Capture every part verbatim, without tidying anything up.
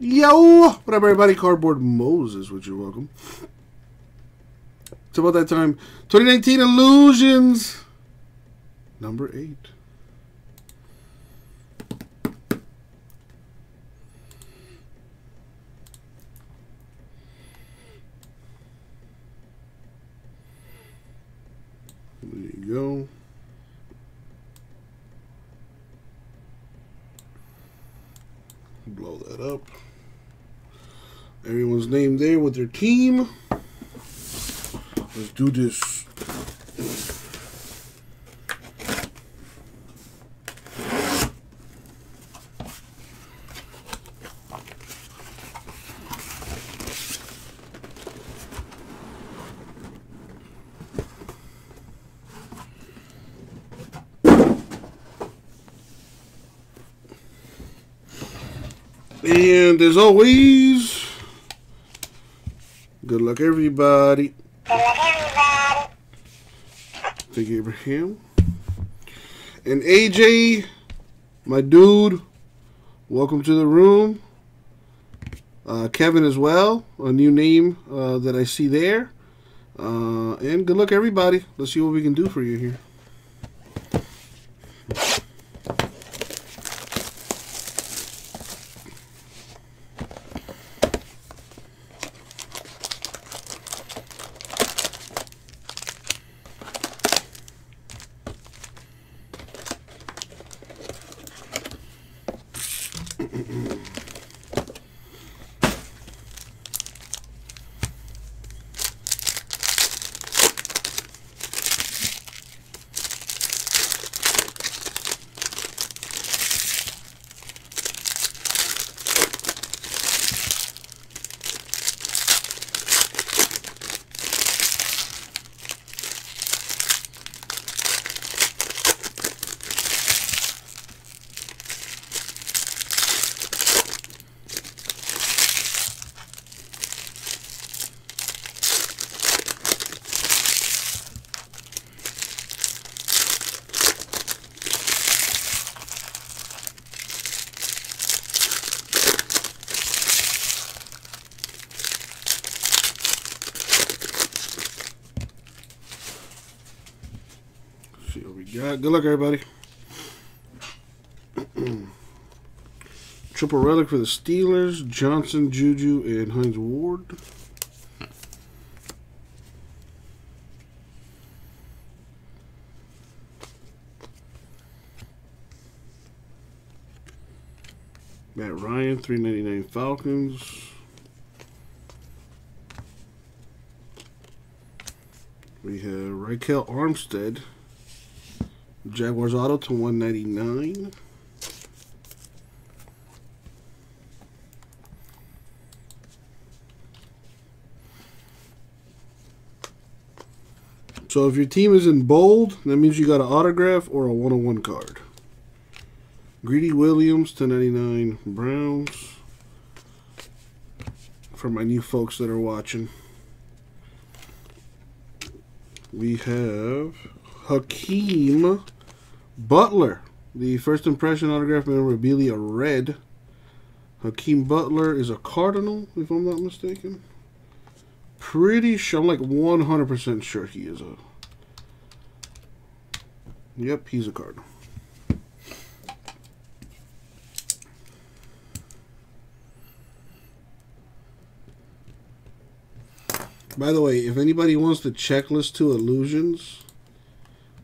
Yo! What up, everybody? Cardboard Moses, which you're welcome. It's about that time. twenty nineteen Illusions, number eight. There you go. Blow that up. Everyone's name there with their team. Let's do this. And as always, good luck, everybody. Good luck, everybody. Thank you, Abraham. And A J, my dude, welcome to the room. Uh, Kevin as well, a new name uh, that I see there. Uh, and good luck, everybody. Let's see what we can do for you here. Good luck, everybody. Triple relic for the Steelers, Johnson, Juju, and Hines Ward. Matt Ryan, three ninety-nine Falcons. We have Rykel Armstead, Jaguars auto to one ninety-nine. So if your team is in bold, that means you got an autograph or a one oh one card. Greedy Williams to ninety-nine Browns. For my new folks that are watching, we have Hakeem Butler, the first impression autograph memorabilia red. Hakeem Butler is a Cardinal, if I'm not mistaken. Pretty sure, I'm like one hundred percent sure he is a... Yep, he's a Cardinal. By the way, if anybody wants the checklist to Illusions,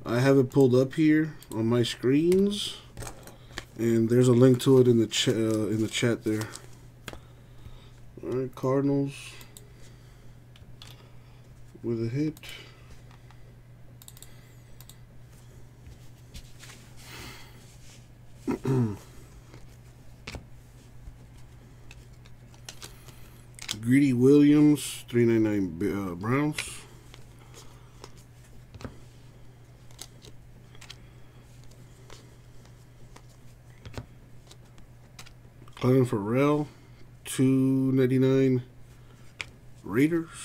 I have it pulled up here on my screens, and there's a link to it in the ch uh, in the chat there. All right, Cardinals with a hit. Greedy Williams, three ninety-nine uh, Browns. Clelin Ferrell, two ninety-nine Raiders.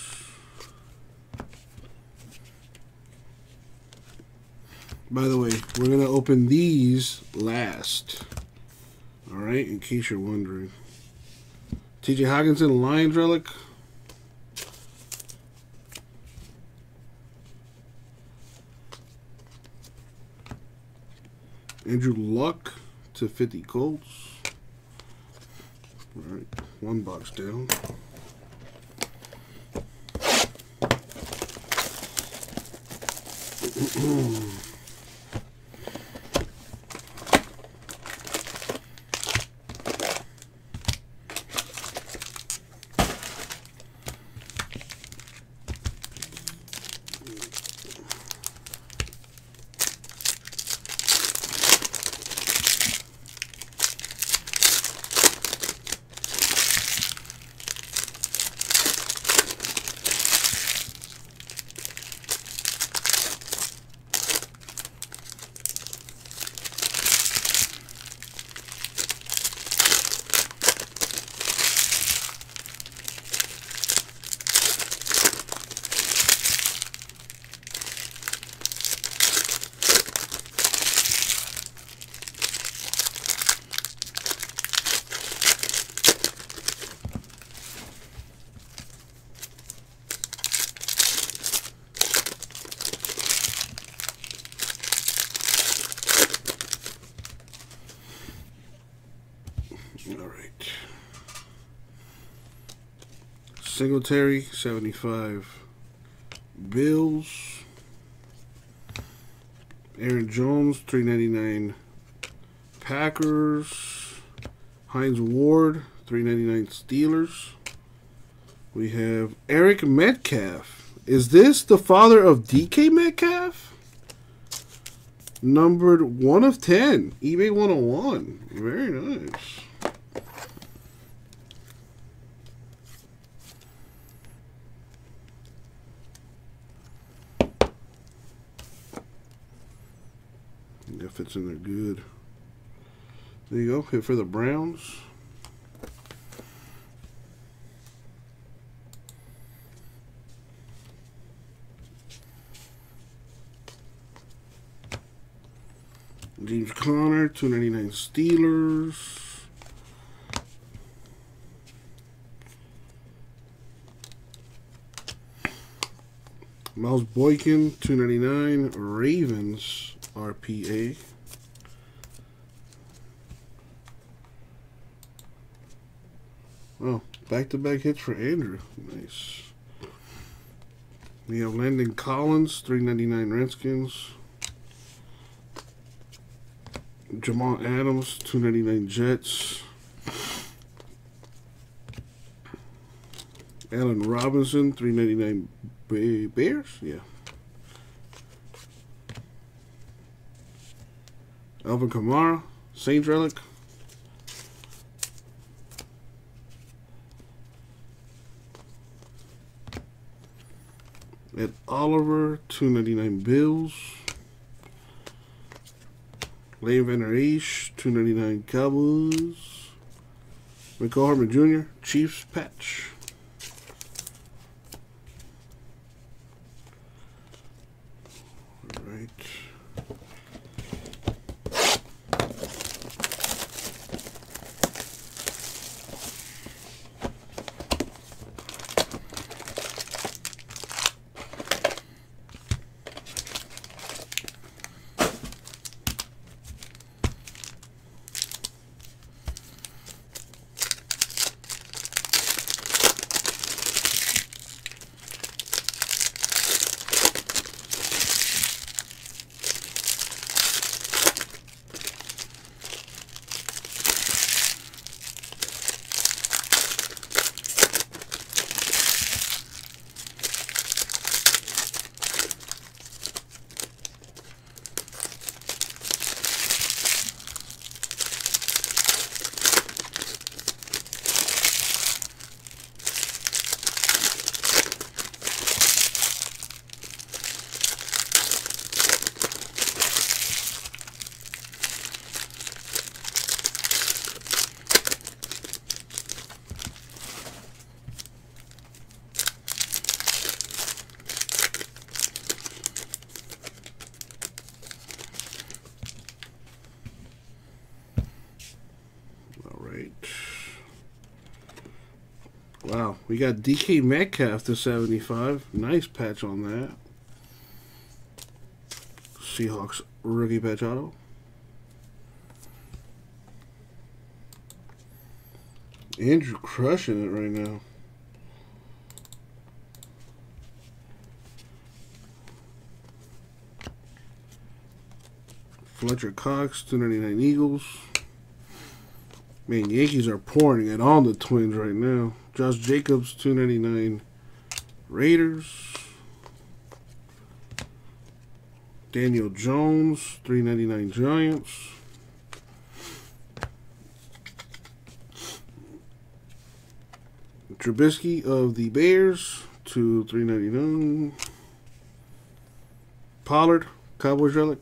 By the way, we're going to open these last. All right, in case you're wondering. T J Hockenson, Lions Relic. Andrew Luck to fifty Colts. All right, one box down. Singletary, seventy-five Bills. Aaron Jones, three ninety-nine Packers. Hines Ward, three ninety-nine Steelers. We have Eric Metcalf. Is this the father of D K Metcalf? Numbered one of ten. eBay one oh one. Very nice. Fits in there good. There you go. Hit for the Browns. James Conner, two ninety-nine Steelers. Miles Boykin, two ninety-nine Ravens. R P A. Oh, back-to-back hits for Andrew. Nice. We have Landon Collins, three ninety-nine Redskins. Jamal Adams, two ninety-nine Jets. Allen Robinson, three ninety-nine Bears. Yeah. Elvin Kamara, Saints Relic. Ed Oliver, two ninety-nine Bills. Le'Veon Rish, two ninety-nine Cowboys. Rykel Armstead Junior, Chiefs Patch. All right. Wow, we got D K Metcalf to seventy-five. Nice patch on that. Seahawks rookie patch auto. Andrew crushing it right now. Fletcher Cox, two ninety-nine Eagles. Man, Yankees are pouring it on the Twins right now. Josh Jacobs, two ninety-nine Raiders. Daniel Jones, three ninety-nine Giants. Trubisky of the Bears to three ninety-nine. Pollard, Cowboys relic.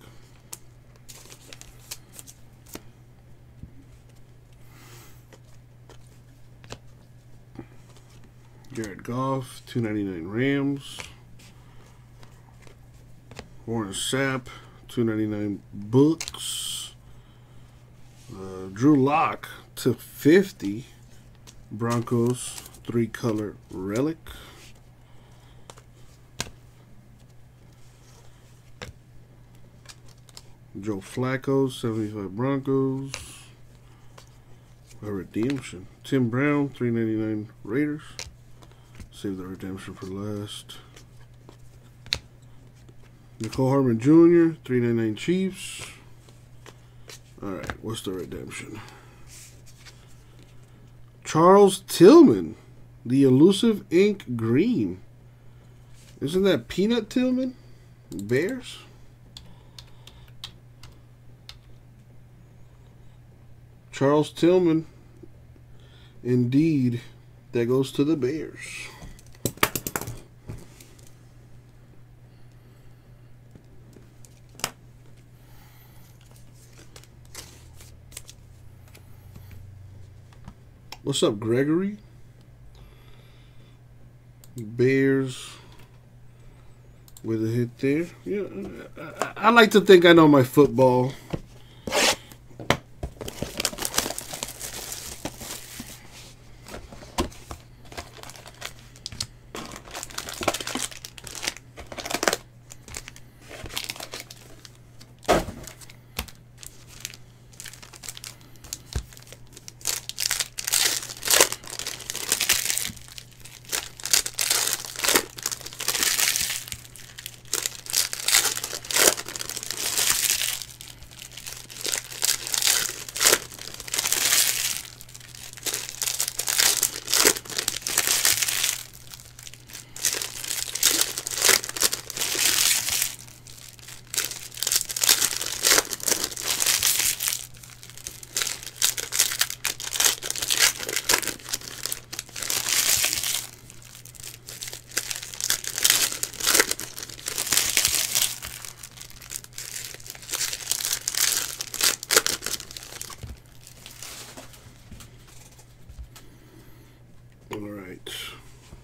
Jared Goff, two ninety-nine Rams. Warren Sapp, two ninety-nine Bucks. Uh, Drew Lock to fifty Broncos, three color relic. Joe Flacco, seventy-five Broncos. A redemption. Tim Brown, three ninety-nine Raiders. Save the redemption for last. Nicole Hardman Junior, three ninety-nine Chiefs. Alright, what's the redemption? Charles Tillman, the elusive ink green. Isn't that Peanut Tillman? Bears? Charles Tillman, indeed, that goes to the Bears. What's up, Gregory? Bears with a hit there. Yeah, I, I like to think I know my football.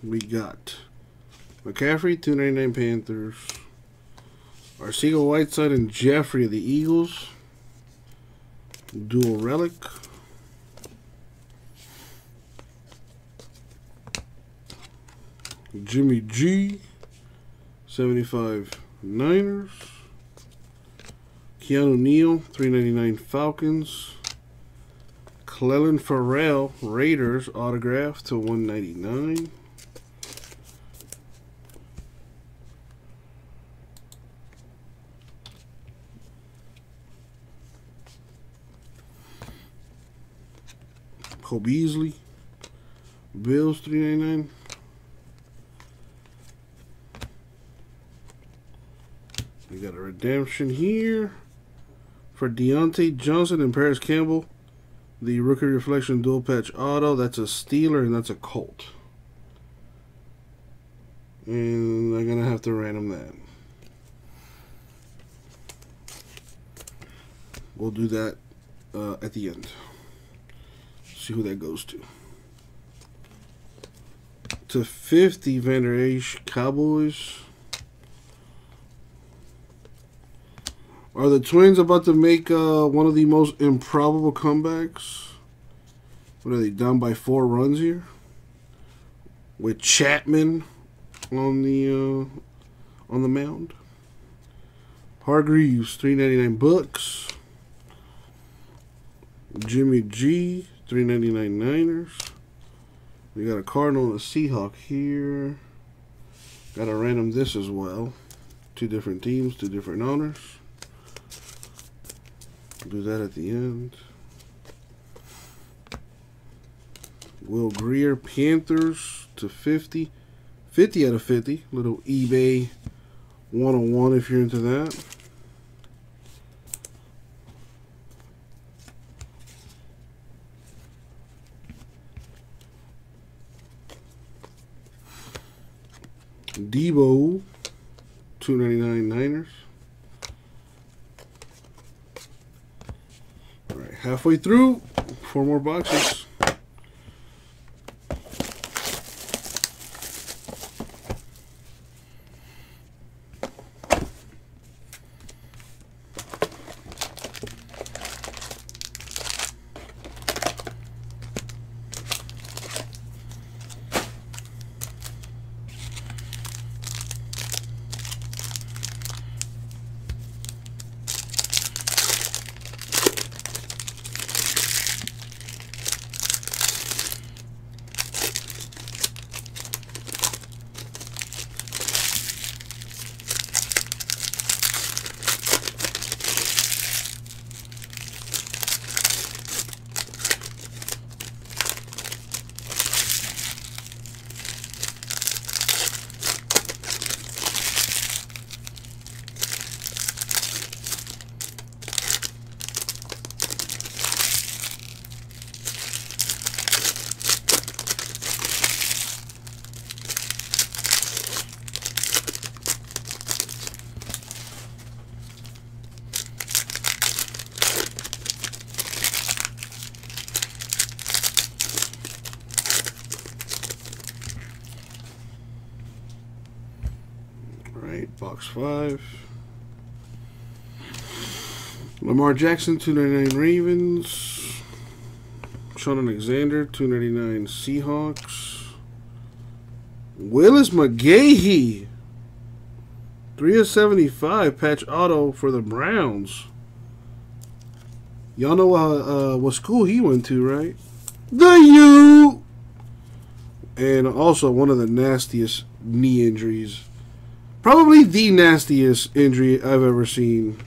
We got McCaffrey, two ninety-nine Panthers. Arcega Whiteside and Jeffrey of the Eagles. Dual relic. Jimmy G, seventy-five Niners. Keanu Neal, three ninety-nine Falcons. Clelin Ferrell, Raiders, autograph to one ninety-nine. Cole Beasley, Bills, three ninety-nine. We got a redemption here for Deontay Johnson and Paris Campbell. The Rookie Reflection Dual Patch Auto. That's a Steeler and that's a Colt. And I'm going to have to random that. We'll do that uh, at the end. See who that goes to. To fifty, Vander Esch, Cowboys. Are the Twins about to make uh, one of the most improbable comebacks? What are they, down by four runs here? with Chapman on the uh, on the mound. Hargreaves, three ninety-nine Bucks. Jimmy G, three ninety-nine Niners. We got a Cardinal and a Seahawk here. Got a random this as well. Two different teams, two different honors. Do that at the end. Will Greer, Panthers to fifty. fifty out of fifty. Little eBay one oh one if you're into that. Debo, two ninety-nine Niners. All right, halfway through, four more boxes. Box five. Lamar Jackson, two ninety-nine Ravens. Sean Alexander, two ninety-nine Seahawks. Willis McGahee, three of seventy-five patch auto for the Browns. Y'all know uh, uh, what school he went to, right? The U. And also one of the nastiest knee injuries. Probably the nastiest injury I've ever seen.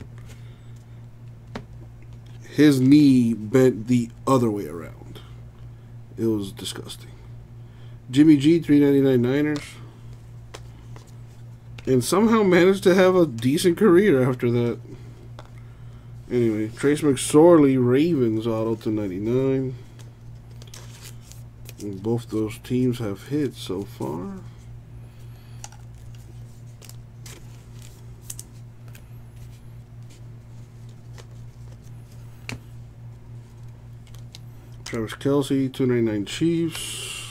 His knee bent the other way around. It was disgusting. Jimmy G, three ninety-nine Niners. And somehow managed to have a decent career after that. Anyway, Trace McSorley, Ravens, auto to ninety-nine. And both those teams have hit so far. Travis Kelce, two ninety-nine Chiefs.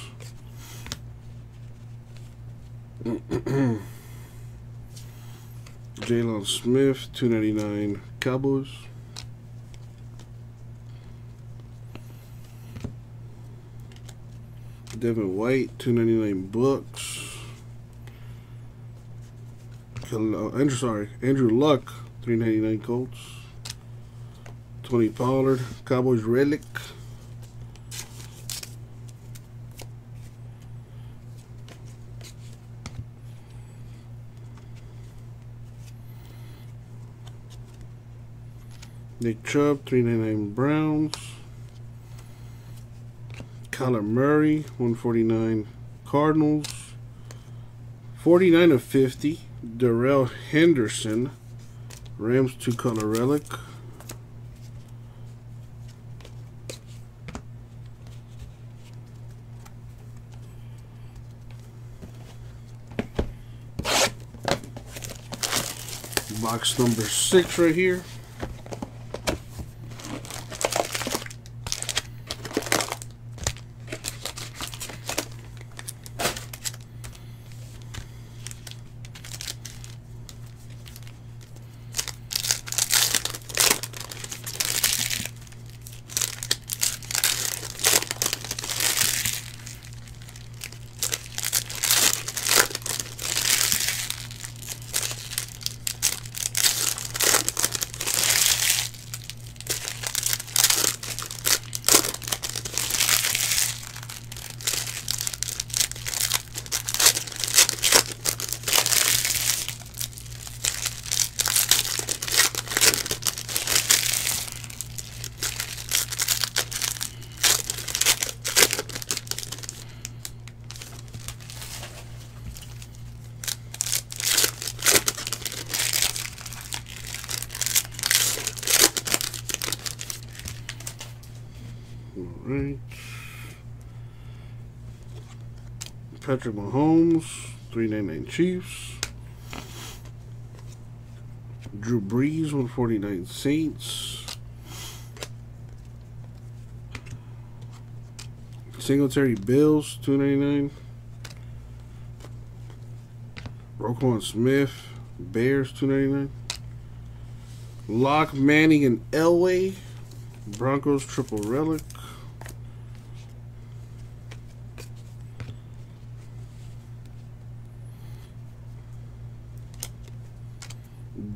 Jalen Smith, two ninety-nine Cowboys. Devin White, two ninety-nine Bucks. Andrew, sorry, Andrew Luck, three ninety-nine Colts. Tony Pollard, Cowboys Relic. Nick Chubb, three ninety-nine Browns. Kyler Murray, one forty-nine Cardinals. forty-nine of fifty. Darrell Henderson, Rams two-color relic. Box number six right here. Patrick Mahomes, three ninety-nine Chiefs. Drew Brees, one forty-nine Saints. Singletary Bills, two ninety-nine. Roquan Smith, Bears, two ninety-nine. Lock, Manning, and Elway. Broncos, Triple Relic.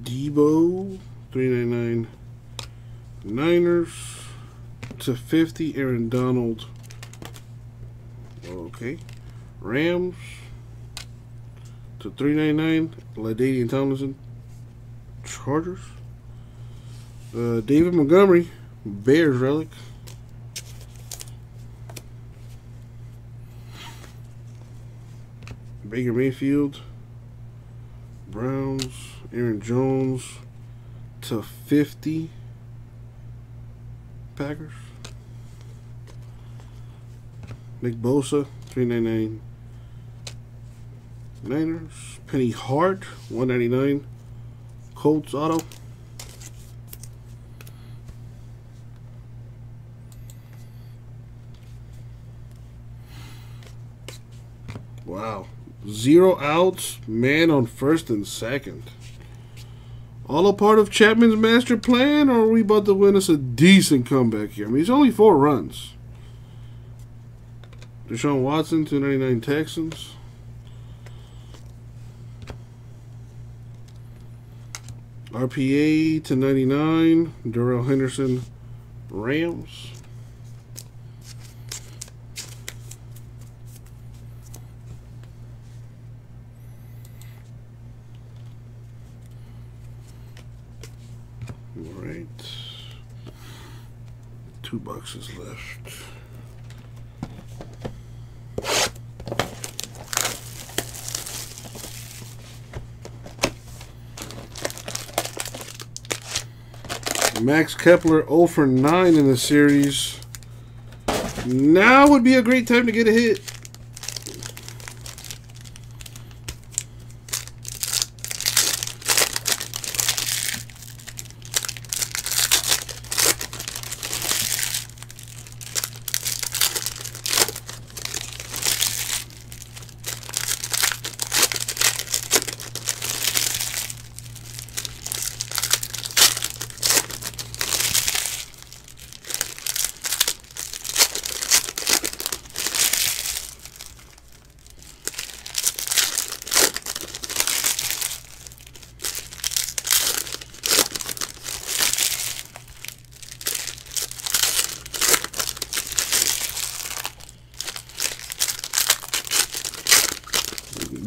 Debo, three ninety-nine Niners. To fifty, Aaron Donald. Okay. Rams. To three ninety-nine, LaDainian Tomlinson. Chargers. Uh, David Montgomery, Bears Relic. Baker Mayfield, Browns. Aaron Jones, to fifty, Packers. Nick Bosa, three ninety-nine Niners. Penny Hart, one ninety-nine Colts auto. Wow. Zero outs, man on first and second. All a part of Chapman's master plan, or are we about to witness a decent comeback here? I mean, it's only four runs. Deshaun Watson, two ninety-nine Texans. R P A, to ninety-nine. Darrell Henderson, Rams. Two boxes left. Max Kepler, zero for nine in the series. Now would be a great time to get a hit.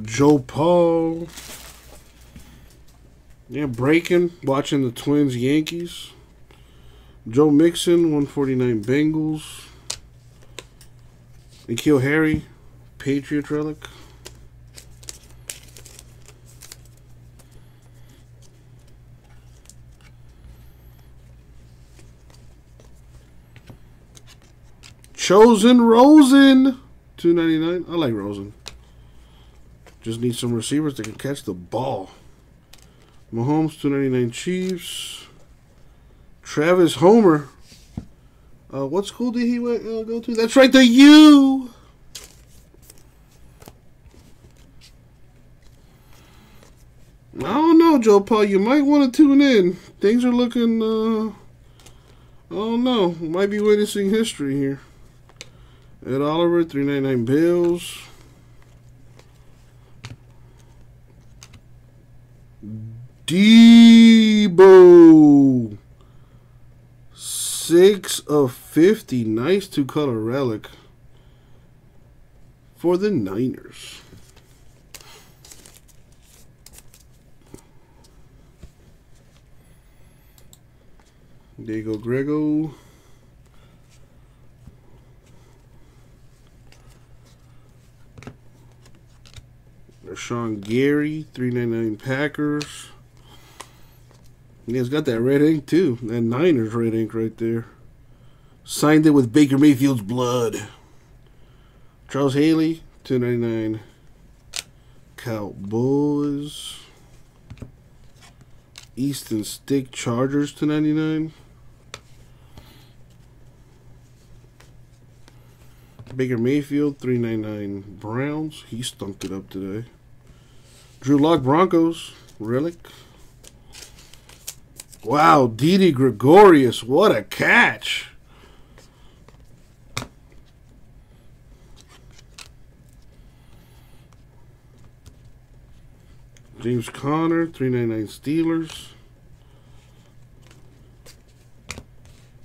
Joe Paul. Yeah, breaking. Watching the Twins, Yankees. Joe Mixon, one forty-nine Bengals. N'Keal Harry, Patriot Relic. Chosen Rosen, two ninety-nine. I like Rosen. Just need some receivers that can catch the ball. Mahomes, two ninety-nine Chiefs. Travis Homer. Uh, what school did he uh, go to? That's right, the U. I don't know, Joe Paul. You might want to tune in. Things are looking, uh, I don't know. Might be witnessing history here. Ed Oliver, three ninety-nine Bills. Debo, six of fifty. Nice two-color relic for the Niners. Diego Grego. Rashawn Gary, three ninety-nine Packers. Yeah, it's got that red ink, too. That Niners red ink right there. Signed it with Baker Mayfield's blood. Charles Haley, two ninety-nine Cowboys. Easton Stick Chargers two ninety-nine. Baker Mayfield three ninety-nine Browns. He stunked it up today. Drew Lock Broncos. Relic. Wow, Didi Gregorius. What a catch. James Conner, three ninety-nine Steelers.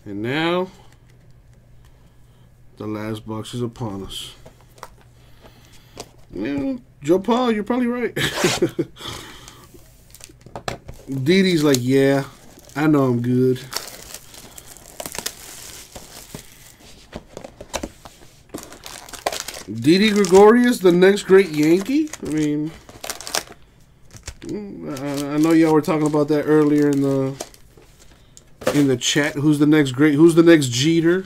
And now, the last box is upon us. Yeah, Joe Paul, you're probably right. Didi's like, yeah, I know I'm good. Didi Gregorius, the next great Yankee? I mean... I know y'all were talking about that earlier in the in the chat. Who's the next great? Who's the next Jeter?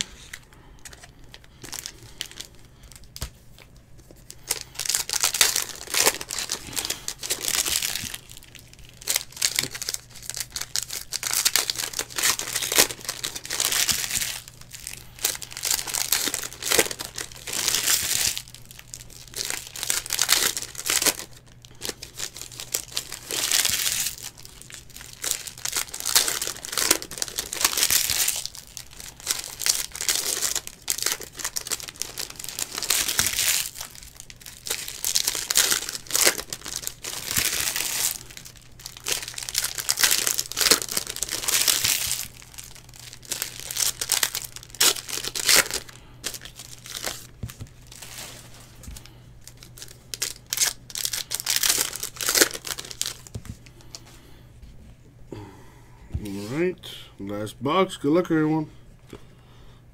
Last box. Good luck, everyone.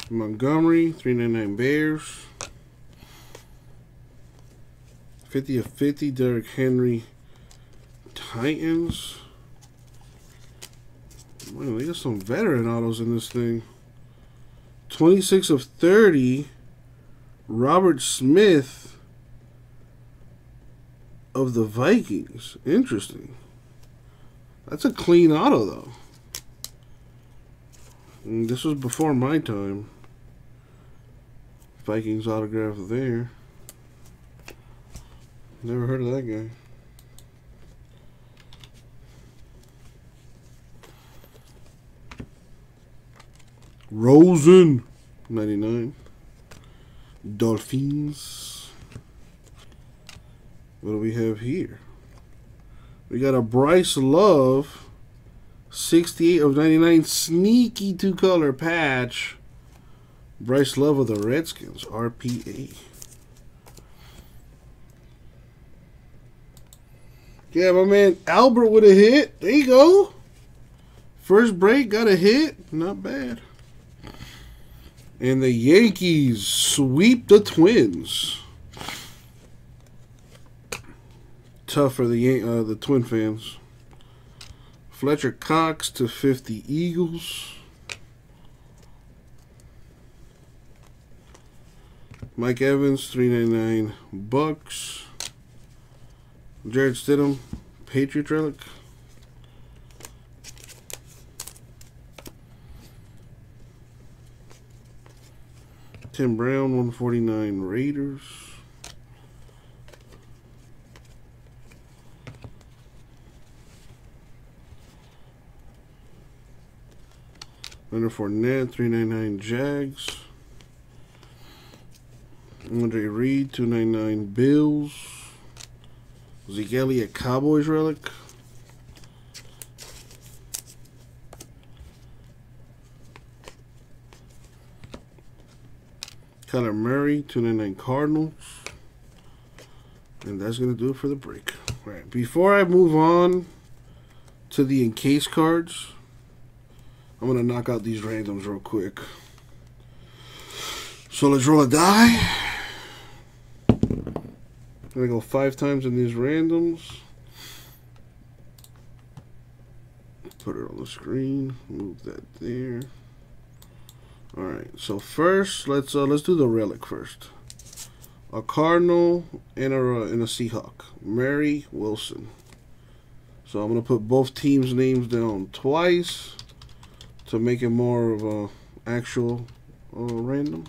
Montgomery, three ninety-nine Bears. fifty of fifty, Derrick Henry, Titans. Man, they got some veteran autos in this thing. twenty-six of thirty, Robert Smith of the Vikings. Interesting. That's a clean auto, though. This was before my time. Vikings autograph there. Never heard of that guy. Rosen, ninety-nine. Dolphins. What do we have here? We got a Bryce Love. sixty-eight of ninety-nine, sneaky two-color patch. Bryce Love of the Redskins, R P A. Yeah, my man Albert with a hit. There you go. First break, got a hit. Not bad. And the Yankees sweep the Twins. Tough for the Yan- uh, the Twin fans. Fletcher Cox to fifty Eagles. Mike Evans, three ninety-nine Bucks. Jared Stidham, Patriot Relic. Tim Brown, one forty-nine Raiders. Leonard Fournette, three ninety-nine Jags. Andre Reed, two ninety-nine Bills. Zeke Elliott, Cowboys Relic. Kyler Murray, two ninety-nine Cardinals. And that's going to do it for the break. All right, before I move on to the encased cards, I'm going to knock out these randoms real quick. So let's roll a die. I'm going to go five times in these randoms. Put it on the screen. Move that there. All right. So first, let's uh, let's do the relic first. a Cardinal, and a, and a Seahawk. Mary Wilson. So I'm going to put both teams' names down twice to make it more of a actual uh, random.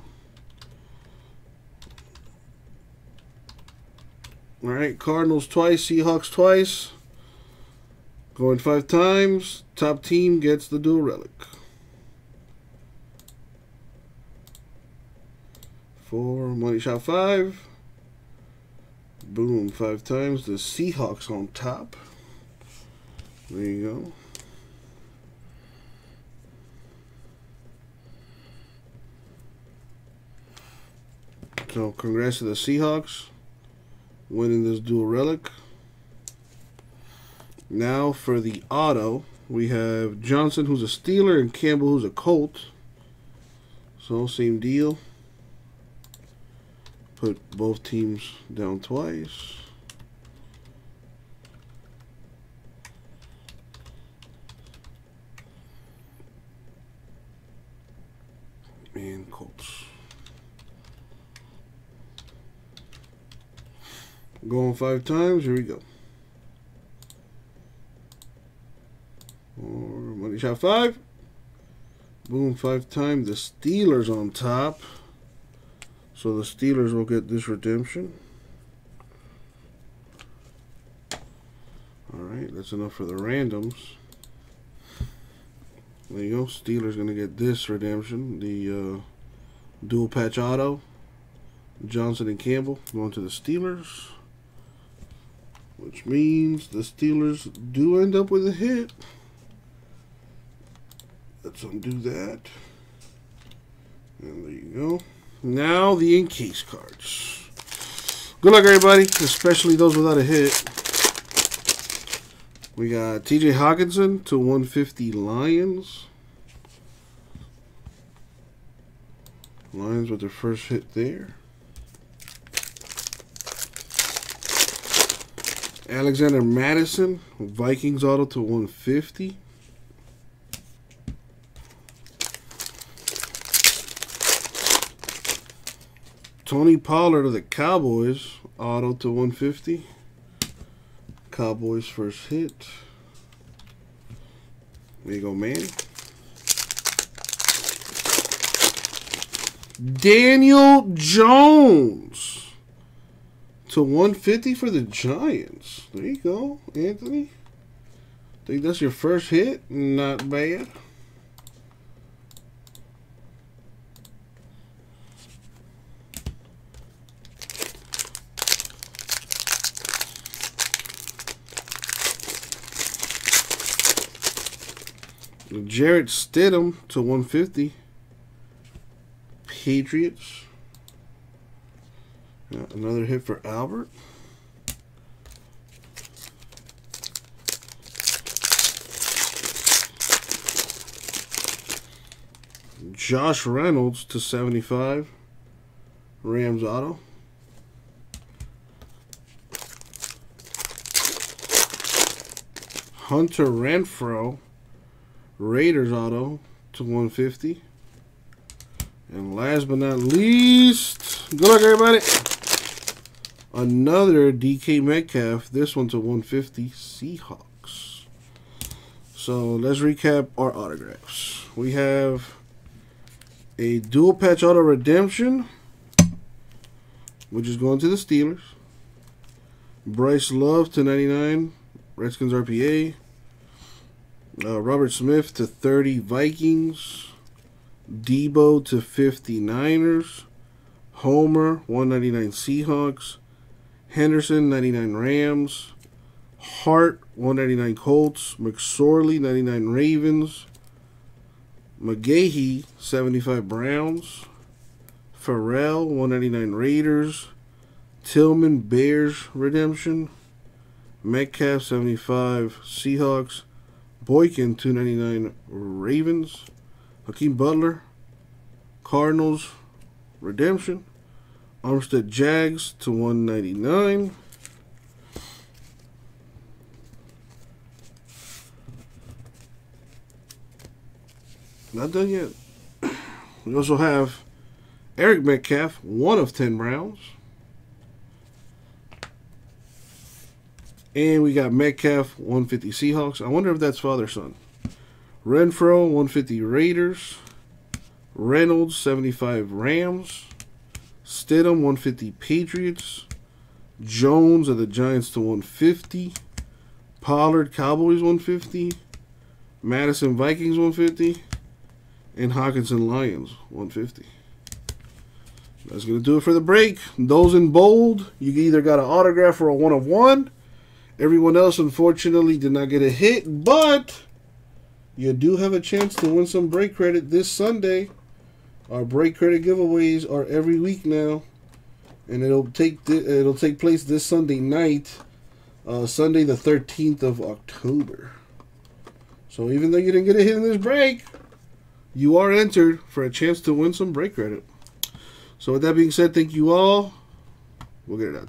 All right, Cardinals twice, Seahawks twice. Going five times. Top team gets the dual relic. Four, money shot five. Boom, five times. The Seahawks on top. There you go. So congrats to the Seahawks winning this dual relic. Now for the auto, we have Johnson, who's a Steeler, and Campbell, who's a Colt. So same deal. Put both teams down twice. And Colts. Going five times, here we go. Or money shot five. Boom, five times. The Steelers on top. So the Steelers will get this redemption. Alright, that's enough for the randoms. There you go. Steelers going to get this redemption. The uh, dual patch auto. Johnson and Campbell going to the Steelers. Which means the Steelers do end up with a hit. Let's undo that. And there you go. Now the in-case cards. Good luck, everybody, especially those without a hit. We got T J Hockenson to one fifty Lions. Lions with their first hit there. Alexander Madison, Vikings auto to one fifty. Tony Pollard of the Cowboys, auto to one fifty. Cowboys first hit. There you go, man. Daniel Jones to one fifty for the Giants. There you go, Anthony. Think that's your first hit? Not bad. Jarrett Stidham to one fifty. Patriots. Another hit for Albert. Josh Reynolds to seventy-five. Rams auto. Hunter Renfrow. Raiders auto to one fifty. And last but not least, good luck, everybody. Another D K Metcalf, this one to one fifty Seahawks. So let's recap our autographs. We have a dual patch auto redemption, which is going to the Steelers. Bryce Love to ninety-nine, Redskins R P A. Uh, Robert Smith to thirty Vikings. Debo to fifty Niners. Homer one ninety-nine Seahawks. Henderson ninety-nine Rams. Hart one ninety-nine Colts. McSorley ninety-nine Ravens. McGahee seventy-five Browns. Ferrell one ninety-nine Raiders. Tillman Bears redemption. Metcalf seventy-five Seahawks. Boykin, two ninety-nine Ravens. Hakeem Butler, Cardinals, redemption. Armstead Jags to one ninety-nine. Not done yet. We also have Eric Metcalf, one of ten Browns. And we got Metcalf, one fifty Seahawks. I wonder if that's father-son. Renfro, one fifty Raiders. Reynolds, seventy-five Rams. Stidham, one fifty Patriots. Jones of the Giants to one fifty. Pollard, Cowboys, one fifty. Madison, Vikings, one fifty. And Hockenson, Lions, one fifty. That's going to do it for the break. Those in bold, you either got an autograph or a one of one. Everyone else, unfortunately, did not get a hit, but you do have a chance to win some break credit this Sunday. Our break credit giveaways are every week now, and it'll take th it'll take place this Sunday night, uh, Sunday the thirteenth of October. So even though you didn't get a hit in this break, you are entered for a chance to win some break credit. So with that being said, thank you all. We'll get it out to you.